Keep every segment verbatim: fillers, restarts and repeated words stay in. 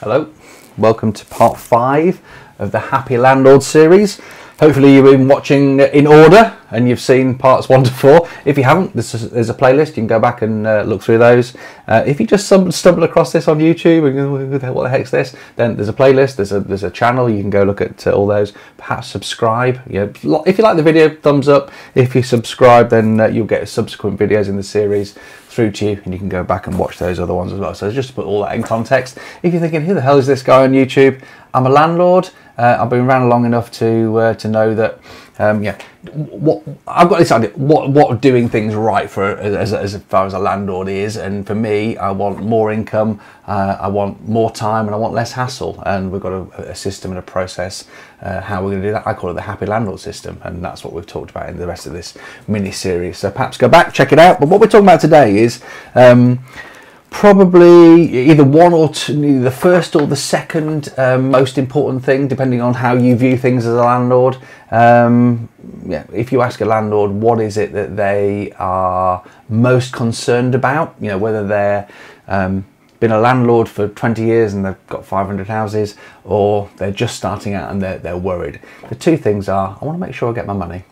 Hello, welcome to part five of the Happy Landlord series. Hopefully you've been watching in order and you've seen parts one to four. If you haven't, this is, there's a playlist, you can go back and uh, look through those. Uh, if you just stumble across this on YouTube and go, what the heck's this? Then there's a playlist, there's a, there's a channel, you can go look at uh, all those. Perhaps subscribe. You know, if you like the video, thumbs up. If you subscribe, then uh, you'll get subsequent videos in the series through to you, and you can go back and watch those other ones as well. So just to put all that in context, if you're thinking, who the hell is this guy on YouTube? I'm a landlord. Uh, I've been around long enough to uh, to know that um, yeah, what I've got this idea what what doing things right for as, as far as a landlord is, and for me, I want more income, uh, I want more time, and I want less hassle. And we've got a, a system and a process uh, how we're going to do that. I call it the Happy Landlord system, and that's what we've talked about in the rest of this mini series. So perhaps go back, check it out. But what we're talking about today is. Um, Probably either one or two, the first or the second uh, most important thing, depending on how you view things as a landlord. Um, yeah, if you ask a landlord what is it that they are most concerned about, you know, whether they're um, been a landlord for twenty years and they've got five hundred houses, or they're just starting out and they're, they're worried. The two things are, I want to make sure I get my money,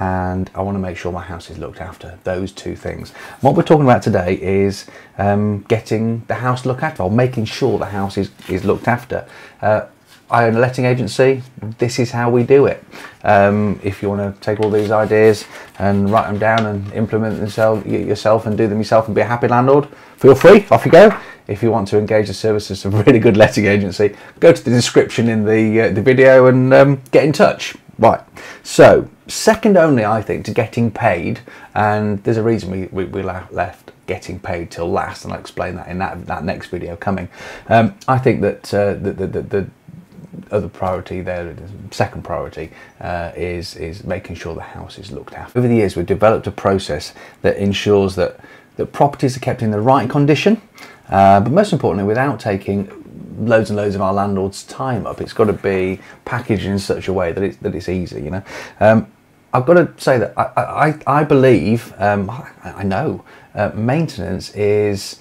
and I want to make sure my house is looked after. Those two things. What we're talking about today is um, getting the house looked after, or making sure the house is, is looked after. Uh, I own a letting agency, this is how we do it. Um, if you want to take all these ideas and write them down and implement them yourself and do them yourself and be a happy landlord, feel free, off you go. If you want to engage the services of a really good letting agency, go to the description in the, uh, the video and um, get in touch. Right, so second only, I think, to getting paid, and there's a reason we, we, we left getting paid till last, and I'll explain that in that, that next video coming. Um, I think that uh, the, the, the, the other priority there, the second priority, uh, is, is making sure the house is looked after. Over the years, we've developed a process that ensures that, that properties are kept in the right condition, uh, but most importantly, without taking loads and loads of our landlord's time up. It's got to be packaged in such a way that it's, that it's easy, you know. Um, I've got to say that I, I, I believe, um, I, I know, uh, maintenance is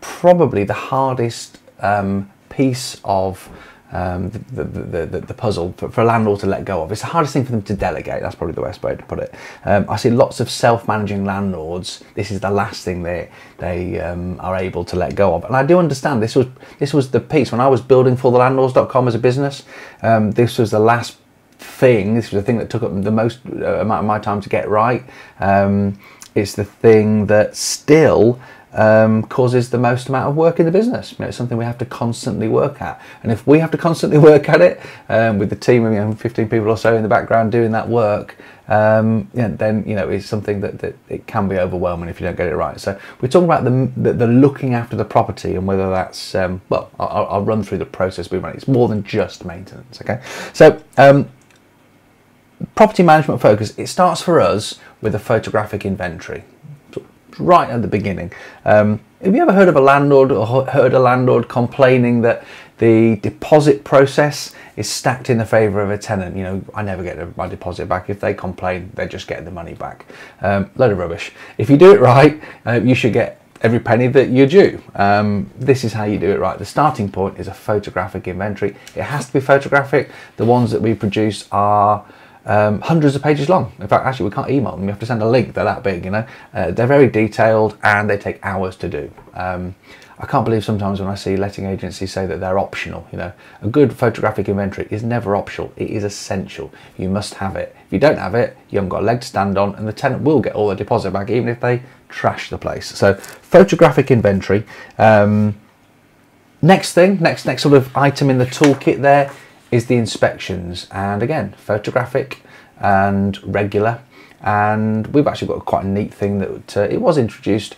probably the hardest um, piece of um, the, the, the, the puzzle for, for a landlord to let go of. It's the hardest thing for them to delegate, that's probably the best way to put it. Um, I see lots of self-managing landlords, this is the last thing they, they um, are able to let go of. And I do understand, this was, this was the piece, when I was building for the landlords dot com as a business, um, this was the last thing, this was the thing that took up the most amount of my time to get right. Um, it's the thing that still um, causes the most amount of work in the business. You know, it's something we have to constantly work at. And if we have to constantly work at it, um, with the team of you know, fifteen people or so in the background doing that work, um, you know, then you know, it's something that, that it can be overwhelming if you don't get it right. So we're talking about the, the, the looking after the property, and whether that's, um, well, I'll, I'll run through the process we run. It's more than just maintenance, okay? So, um, property management focus, it starts for us with a photographic inventory, right at the beginning. Um, have you ever heard of a landlord or heard a landlord complaining that the deposit process is stacked in the favour of a tenant? You know, I never get my deposit back. If they complain, they just get the money back. Um, load of rubbish. If you do it right, uh, you should get every penny that you're due. Um, this is how you do it right. The starting point is a photographic inventory. It has to be photographic. The ones that we produce are Um, hundreds of pages long. In fact, actually, we can't email them. We have to send a link. They're that big, you know. Uh, they're very detailed and they take hours to do. Um, I can't believe sometimes when I see letting agencies say that they're optional, you know. A good photographic inventory is never optional. It is essential. You must have it. If you don't have it, you haven't got a leg to stand on, and the tenant will get all the deposit back, even if they trash the place. So, photographic inventory. Um, next thing, next next sort of item in the toolkit there is the inspections, and again, photographic and regular. And we've actually got quite a neat thing that uh, it was introduced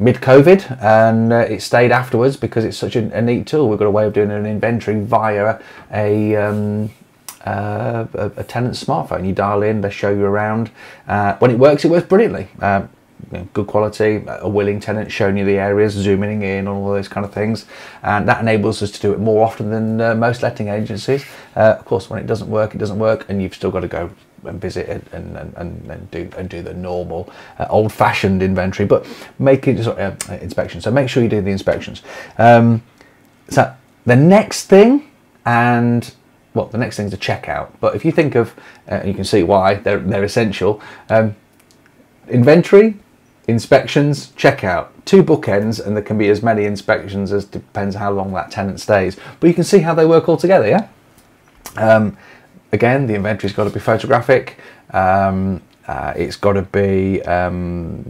mid-COVID, and uh, it stayed afterwards because it's such a, a neat tool. We've got a way of doing an inventory via a, um, uh, a, a tenant's smartphone. You dial in, they show you around. Uh, when it works, it works brilliantly. Uh, You know, good quality, a willing tenant showing you the areas, zooming in on all those kind of things, and that enables us to do it more often than uh, most letting agencies. Uh, of course, when it doesn't work, it doesn't work, and you've still got to go and visit it and, and, and, and do and do the normal uh, old-fashioned inventory, but make it uh, inspection. So make sure you do the inspections. Um, so The next thing, and well, the next thing is a checkout. But if you think of, uh, you can see why they're, they're essential. Um, inventory, inspections, checkout. Two bookends, and there can be as many inspections as depends how long that tenant stays. But you can see how they work all together, yeah? Um, again, the inventory's got to be photographic. Um, uh, it's got to be um,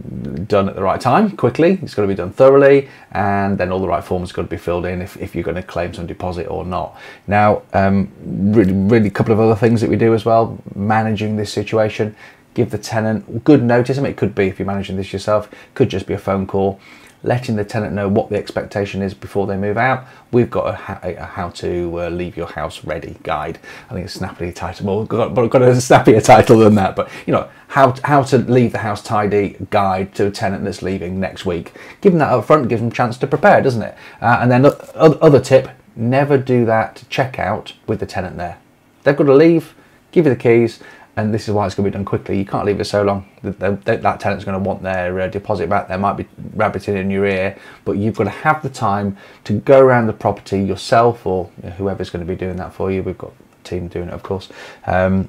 done at the right time, quickly. It's got to be done thoroughly. And then all the right forms got to be filled in if, if you're going to claim some deposit or not. Now, um, really, really a couple of other things that we do as well, managing this situation. Give the tenant good notice. I mean, it could be, if you're managing this yourself, could just be a phone call, letting the tenant know what the expectation is before they move out. We've got a, a how to uh, leave your house ready guide. I think it's snappily titled, well, we've got, we've got a snappier title than that, but you know, how, how to leave the house tidy guide to a tenant that's leaving next week. Give them that up front, gives them a chance to prepare, doesn't it? Uh, and then uh, other tip, never do that checkout with the tenant there. They've got to leave, give you the keys, and this is why it's going to be done quickly. You can't leave it so long. That tenant's going to want their uh, deposit back. They might be rabbiting in your ear, but you've got to have the time to go around the property yourself, or whoever's going to be doing that for you. We've got a team doing it, of course. Um,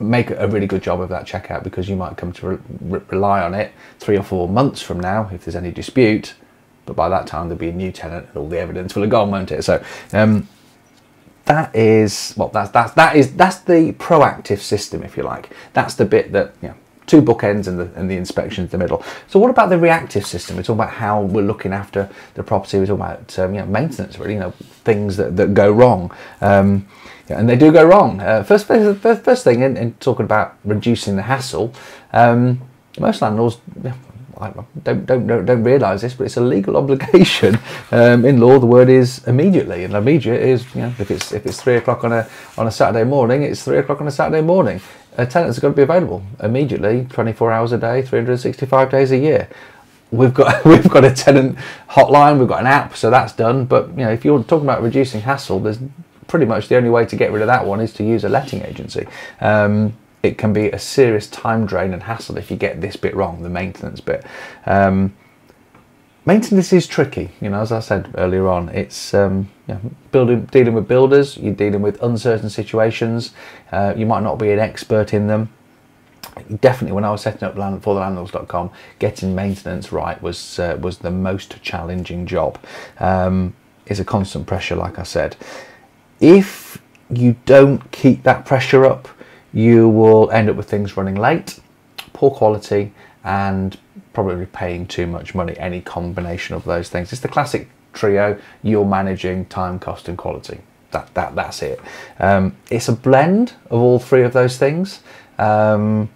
make a really good job of that checkout, because you might come to re re rely on it three or four months from now if there's any dispute. But by that time, there'll be a new tenant and all the evidence will have gone, won't it? So. Um, That is, well, that's, that's, that is, that's the proactive system, if you like. That's the bit that, you know, two bookends and the, and the inspections in the middle. So what about the reactive system? We're talking about how we're looking after the property. We're talking about, um, you know, maintenance, really, you know, things that, that go wrong. Um, yeah, and they do go wrong. Uh, first, first, first thing, in, in talking about reducing the hassle, um, most landlords, yeah, I don't, don't, don't, don't realise this, but it's a legal obligation. Um, in law, the word is immediately, and immediate is, you know, if it's, if it's three o'clock on a, on a Saturday morning, it's three o'clock on a Saturday morning. A tenant's got to be available immediately, twenty-four hours a day, three hundred sixty-five days a year. We've got, we've got a tenant hotline, we've got an app, so that's done. But you know, if you're talking about reducing hassle, there's pretty much the only way to get rid of that one is to use a letting agency. Um, It can be a serious time drain and hassle if you get this bit wrong, the maintenance bit. Um, maintenance is tricky, you know, as I said earlier on. It's um, you know, building, dealing with builders, you're dealing with uncertain situations, uh, you might not be an expert in them. Definitely, when I was setting up land, for the landlords dot com, getting maintenance right was, uh, was the most challenging job. Um, it's a constant pressure, like I said. If you don't keep that pressure up, you will end up with things running late, poor quality, and probably paying too much money, any combination of those things. It's the classic trio, you're managing time, cost, and quality. That, that, that's it. Um, it's a blend of all three of those things. Um,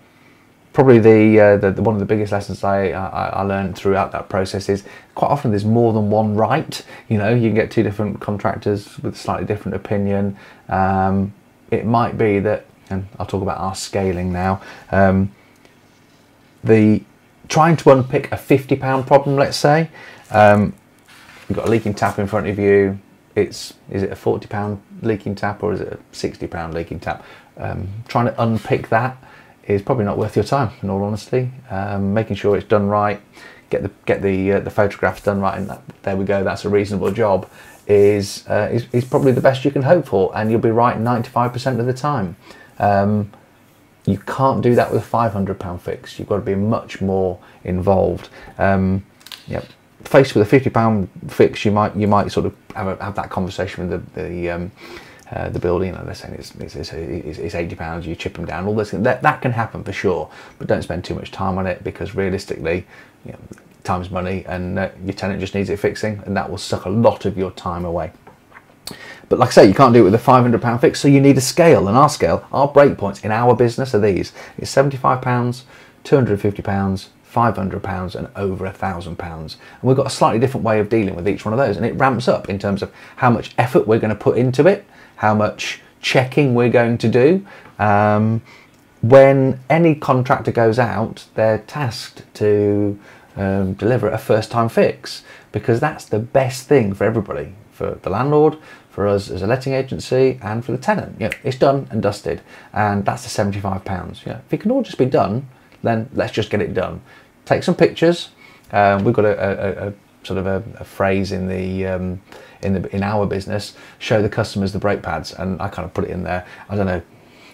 probably the, uh, the, the one of the biggest lessons I, I, I learned throughout that process is quite often there's more than one right. You know, you can get two different contractors with a slightly different opinion. Um, it might be that, and I'll talk about our scaling now, um, the trying to unpick a fifty pound problem, let's say. Um, you've got a leaking tap in front of you. It's, is it a forty pound leaking tap or is it a sixty pound leaking tap? Um, trying to unpick that is probably not worth your time, in all honesty. Um, making sure it's done right, get the, get the, uh, the photographs done right, and that, there we go, that's a reasonable job. Is, uh, is, is probably the best you can hope for, and you'll be right ninety-five percent of the time. Um, you can't do that with a five hundred pound fix. You've got to be much more involved. Um, yep. Faced with a fifty pound fix, you might you might sort of have, a, have that conversation with the the, um, uh, the building. You know, they're saying it's it's, it's, it's eighty pounds. You chip them down. All this that that can happen for sure, but don't spend too much time on it, because realistically, you know, time's money, and uh, your tenant just needs it fixing, and that will suck a lot of your time away. But like I say, you can't do it with a five hundred pound fix, so you need a scale. And our scale, our breakpoints in our business are these. It's seventy-five pounds, two hundred and fifty pounds, five hundred pounds, and over one thousand pounds. And we've got a slightly different way of dealing with each one of those. And it ramps up in terms of how much effort we're going to put into it, how much checking we're going to do. Um, when any contractor goes out, they're tasked to um, deliver a first-time fix, because that's the best thing for everybody, for the landlord, for us as a letting agency, and for the tenant. Yeah, it's done and dusted, and that's the seventy-five pounds. Yeah, if it can all just be done, then let's just get it done. Take some pictures. Um, we've got a, a, a sort of a, a phrase in the um, in the in our business, show the customers the brake pads, and I kind of put it in there. I don't know.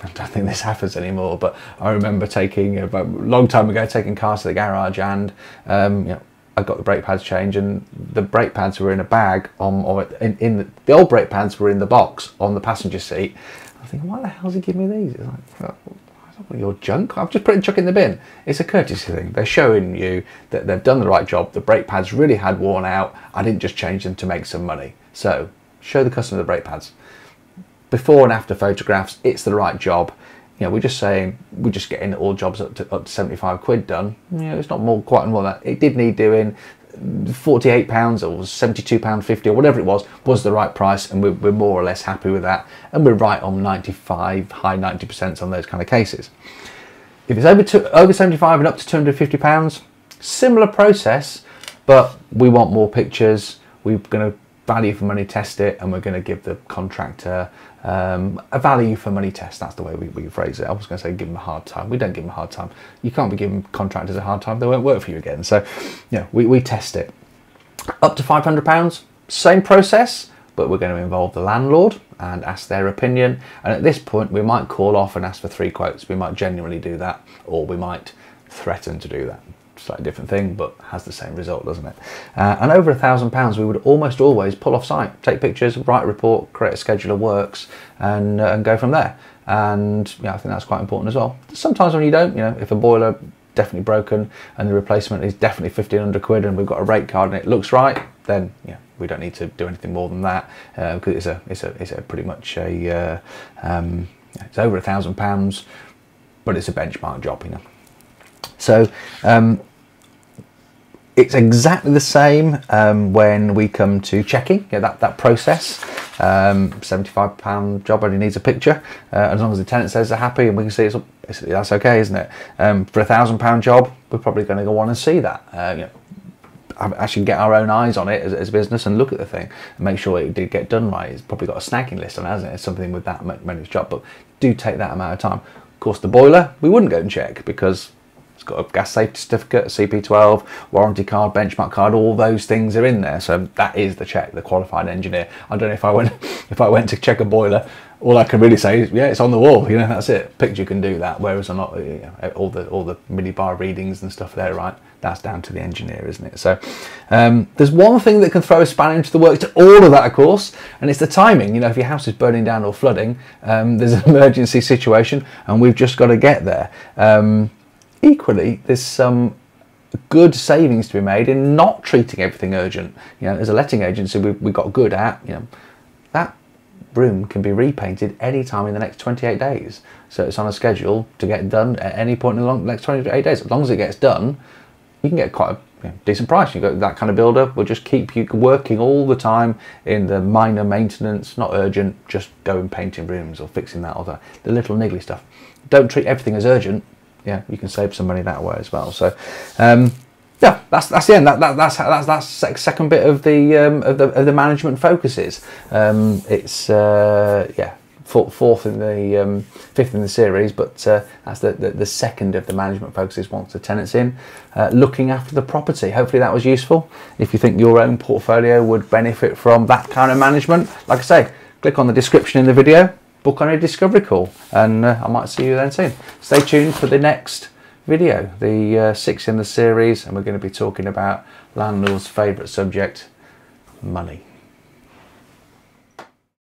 I don't think this happens anymore, but I remember taking a long time ago taking cars to the garage, and um, you know, I got the brake pads changed, and the brake pads were in a bag on, or in, in the, the old brake pads were in the box on the passenger seat. I think, why the hell's he giving me these? It's like, oh, I don't want your junk. I've just put it and chuck it in the bin. It's a courtesy thing. They're showing you that they've done the right job. The brake pads really had worn out. I didn't just change them to make some money. So show the customer the brake pads. Before and after photographs, it's the right job. You know, we're just saying, we're just getting all jobs up to, up to seventy-five quid done. You know, it's not more quite more than that. It did need doing. forty-eight pounds or seventy-two pounds fifty or whatever it was, was the right price, and we're, we're more or less happy with that. And we're right on ninety-five, high ninety percent on those kind of cases. If it's over, to, over seventy-five and up to two hundred and fifty pounds, similar process, but we want more pictures. We're going to value for money test it, and we're going to give the contractor um, a value for money test. That's the way we, we phrase it. I was going to say give them a hard time. We don't give them a hard time. You can't be giving contractors a hard time. They won't work for you again. So, you know, we, we test it. Up to five hundred pounds, same process, but we're going to involve the landlord and ask their opinion. And at this point, we might call off and ask for three quotes. We might genuinely do that, or we might threaten to do that. Slightly different thing, but has the same result, doesn't it? Uh, and over a thousand pounds, we would almost always pull off site, take pictures, write a report, create a schedule of works, and, uh, and go from there. And yeah, I think that's quite important as well. Sometimes when you don't, you know, if a boiler definitely broken and the replacement is definitely fifteen hundred quid, and we've got a rate card and it looks right, then yeah, we don't need to do anything more than that, because uh, it's a it's a it's a pretty much a uh, um, it's over a thousand pounds, but it's a benchmark job, you know. So um, it's exactly the same um, when we come to checking, yeah, that, that process. Um, seventy-five pound job only needs a picture. Uh, as long as the tenant says they're happy and we can see it's, it's that's okay, isn't it? Um, for a thousand pound job, we're probably going to go on and see that. Uh, you know, actually get our own eyes on it as, as a business and look at the thing and make sure it did get done right. It's probably got a snagging list on it, hasn't it? It's something with that many job, but do take that amount of time. Of course, the boiler, we wouldn't go and check because got a gas safety certificate, a C P twelve, warranty card, benchmark card, all those things are in there. So that is the check, the qualified engineer. I don't know if I went if I went to check a boiler, all I can really say is, yeah, it's on the wall, you know, that's it. Picture can do that, whereas or not, you know, all the all the millibar readings and stuff there, right? That's down to the engineer, isn't it? So um, there's one thing that can throw a spanner into the works to all of that, of course, and it's the timing. You know, if your house is burning down or flooding, um, there's an emergency situation and we've just got to get there. Um, Equally, there's some good savings to be made in not treating everything urgent. You know, as a letting agency, we, we got good at, you know, that room can be repainted any time in the next twenty-eight days. So it's on a schedule to get done at any point in the next twenty-eight days. As long as it gets done, you can get quite a you know, decent price. You've got that kind of builder, will just keep you working all the time in the minor maintenance, not urgent, just going painting rooms or fixing that or that, the little niggly stuff. Don't treat everything as urgent. Yeah, you can save some money that way as well. So, um, yeah, that's that's the end. That, that that's that's that's the second bit of the um, of the of the management focuses. Um, it's uh, yeah, fourth in the um, fifth in the series, but uh, that's the, the the second of the management focuses. Once the tenant's in, uh, looking after the property. Hopefully that was useful. If you think your own portfolio would benefit from that kind of management, like I say, click on the description in the video. Book on a discovery call, and uh, I might see you then soon. Stay tuned for the next video, the uh, sixth in the series, and we're going to be talking about landlords' favourite subject, money.